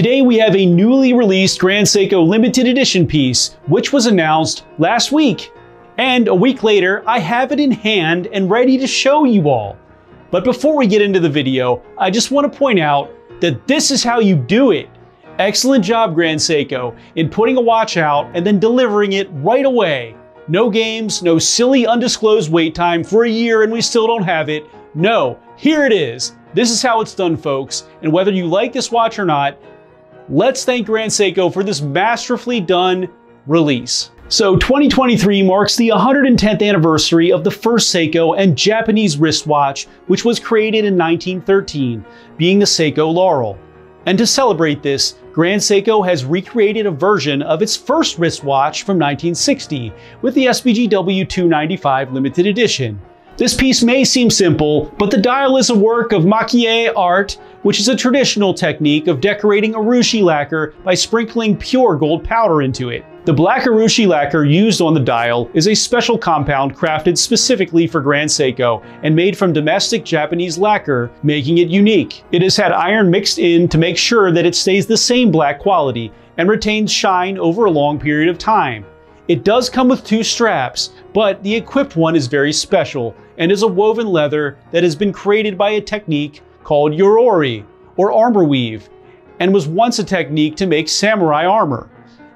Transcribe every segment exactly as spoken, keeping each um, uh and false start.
Today we have a newly released Grand Seiko limited edition piece, which was announced last week. And a week later, I have it in hand and ready to show you all. But before we get into the video, I just want to point out that this is how you do it. Excellent job, Grand Seiko, in putting a watch out and then delivering it right away. No games, no silly undisclosed wait time for a year and we still don't have it. No, here it is. This is how it's done, folks. And whether you like this watch or not, let's thank Grand Seiko for this masterfully done release. So twenty twenty-three marks the one hundred tenth anniversary of the first Seiko and Japanese wristwatch, which was created in nineteen thirteen, being the Seiko Laurel. And to celebrate this, Grand Seiko has recreated a version of its first wristwatch from nineteen sixty with the S B G W two ninety-five limited edition. This piece may seem simple, but the dial is a work of maki-e art, which is a traditional technique of decorating urushi lacquer by sprinkling pure gold powder into it. The black urushi lacquer used on the dial is a special compound crafted specifically for Grand Seiko and made from domestic Japanese lacquer, making it unique. It has had iron mixed in to make sure that it stays the same black quality and retains shine over a long period of time. It does come with two straps, but the equipped one is very special and is a woven leather that has been created by a technique called yorori, or armor weave, and was once a technique to make samurai armor.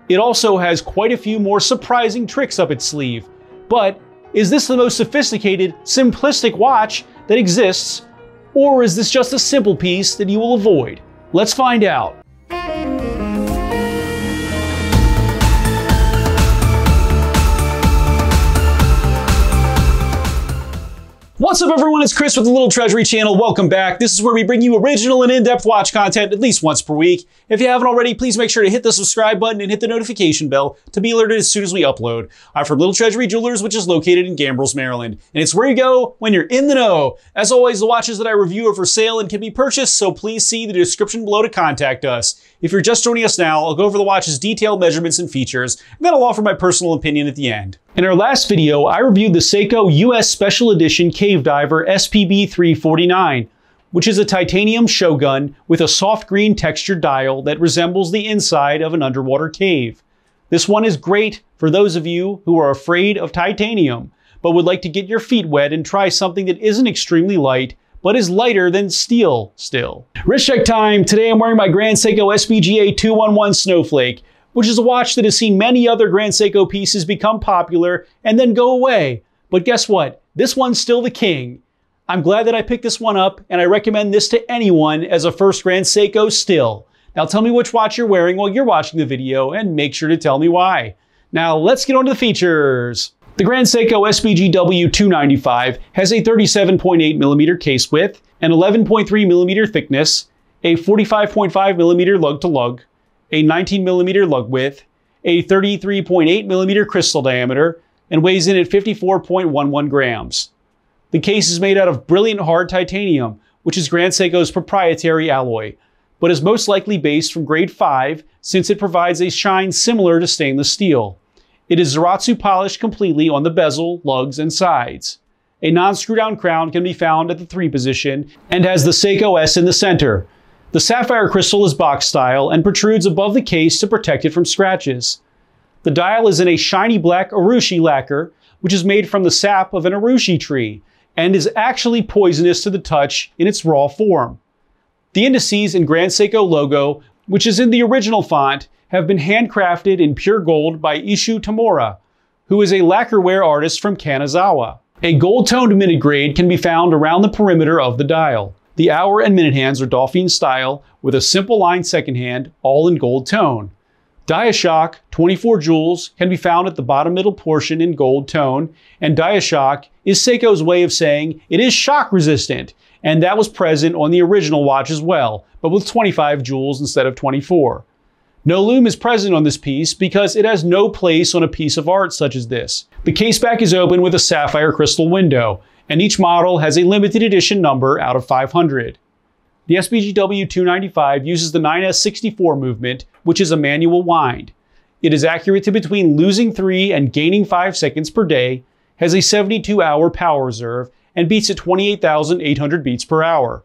It also has quite a few more surprising tricks up its sleeve. But is this the most sophisticated, simplistic watch that exists? Or is this just a simple piece that you will avoid? Let's find out. What's up everyone, it's Chris with the Little Treasury Channel. Welcome back. This is where we bring you original and in-depth watch content at least once per week. If you haven't already, please make sure to hit the subscribe button and hit the notification bell to be alerted as soon as we upload. I'm from Little Treasury Jewelers, which is located in Gambrills, Maryland. And it's where you go when you're in the know. As always, the watches that I review are for sale and can be purchased, so please see the description below to contact us. If you're just joining us now, I'll go over the watch's detailed measurements and features, and then I'll offer my personal opinion at the end. In our last video, I reviewed the Seiko U S Special Edition Cave Diver S P B three forty-nine, which is a titanium Shogun with a soft green textured dial that resembles the inside of an underwater cave. This one is great for those of you who are afraid of titanium, but would like to get your feet wet and try something that isn't extremely light, but is lighter than steel still. Wrist check time. Today I'm wearing my Grand Seiko S B G A two eleven Snowflake, which is a watch that has seen many other Grand Seiko pieces become popular and then go away. But guess what? This one's still the king. I'm glad that I picked this one up, and I recommend this to anyone as a first Grand Seiko still. Now tell me which watch you're wearing while you're watching the video, and make sure to tell me why. Now let's get on to the features. The Grand Seiko S B G W two ninety-five has a thirty-seven point eight millimeter case width, an eleven point three millimeter thickness, a forty-five point five millimeter lug-to-lug, a nineteen millimeter lug width, a thirty-three point eight millimeter crystal diameter, and weighs in at fifty-four point one one grams. The case is made out of Brilliant Hard Titanium, which is Grand Seiko's proprietary alloy, but is most likely based from grade five since it provides a shine similar to stainless steel. It is Zaratsu polished completely on the bezel, lugs, and sides. A non-screw-down crown can be found at the three position and has the Seiko S in the center. The sapphire crystal is box style and protrudes above the case to protect it from scratches. The dial is in a shiny black urushi lacquer, which is made from the sap of an urushi tree and is actually poisonous to the touch in its raw form. The indices and Grand Seiko logo, which is in the original font, have been handcrafted in pure gold by Isshu Tamura, who is a lacquerware artist from Kanazawa. A gold-toned minute grade can be found around the perimeter of the dial. The hour and minute hands are Dauphine style with a simple line second hand, all in gold tone. Diashock twenty-four jewels can be found at the bottom middle portion in gold tone, and Diashock is Seiko's way of saying it is shock resistant, and that was present on the original watch as well, but with twenty-five jewels instead of twenty-four. No lume is present on this piece because it has no place on a piece of art such as this. The case back is open with a sapphire crystal window, and each model has a limited edition number out of five hundred. The S B G W two ninety-five uses the nine S sixty-four movement, which is a manual wind. It is accurate to between losing three and gaining five seconds per day, has a seventy-two hour power reserve, and beats at twenty-eight thousand eight hundred beats per hour.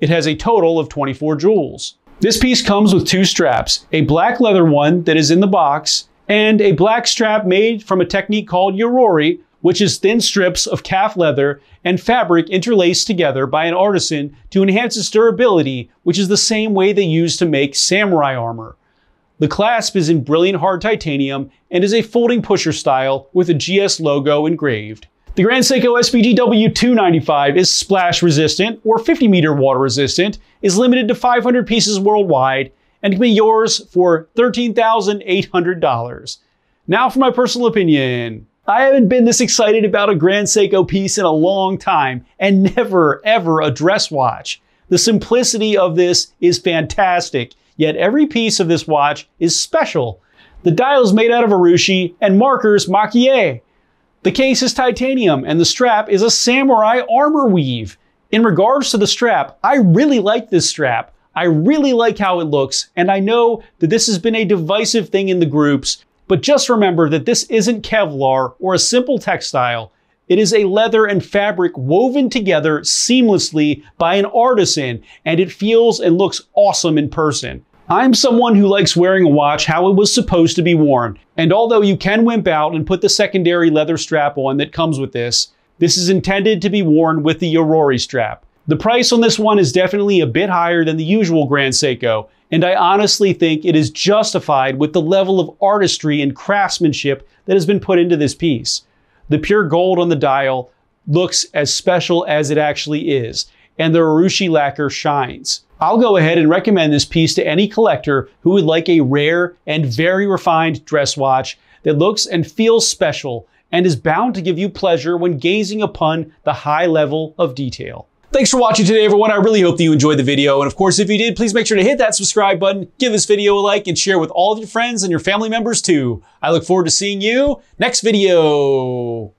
It has a total of twenty-four jewels. This piece comes with two straps, a black leather one that is in the box, and a black strap made from a technique called yorori, which is thin strips of calf leather and fabric interlaced together by an artisan to enhance its durability, which is the same way they use to make samurai armor. The clasp is in Brilliant Hard Titanium and is a folding pusher style with a G S logo engraved. The Grand Seiko S B G W two ninety-five is splash resistant or fifty meter water resistant, is limited to five hundred pieces worldwide, and can be yours for thirteen thousand eight hundred dollars. Now for my personal opinion. I haven't been this excited about a Grand Seiko piece in a long time, and never, ever a dress watch. The simplicity of this is fantastic, yet every piece of this watch is special. The dial is made out of urushi and markers maki-e. The case is titanium and the strap is a samurai armor weave. In regards to the strap, I really like this strap. I really like how it looks, and I know that this has been a divisive thing in the groups. But just remember that this isn't Kevlar or a simple textile. It is a leather and fabric woven together seamlessly by an artisan, and it feels and looks awesome in person. I'm someone who likes wearing a watch how it was supposed to be worn, and although you can wimp out and put the secondary leather strap on that comes with this, this is intended to be worn with the yorori strap. The price on this one is definitely a bit higher than the usual Grand Seiko, and I honestly think it is justified with the level of artistry and craftsmanship that has been put into this piece. The pure gold on the dial looks as special as it actually is, and the urushi lacquer shines. I'll go ahead and recommend this piece to any collector who would like a rare and very refined dress watch that looks and feels special and is bound to give you pleasure when gazing upon the high level of detail. Thanks for watching today, everyone. I really hope that you enjoyed the video. And of course, if you did, please make sure to hit that subscribe button, give this video a like, and share with all of your friends and your family members too. I look forward to seeing you next video.